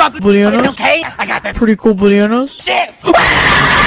Drop the bananas. Okay, I got that. Pretty cool bananas. Shit.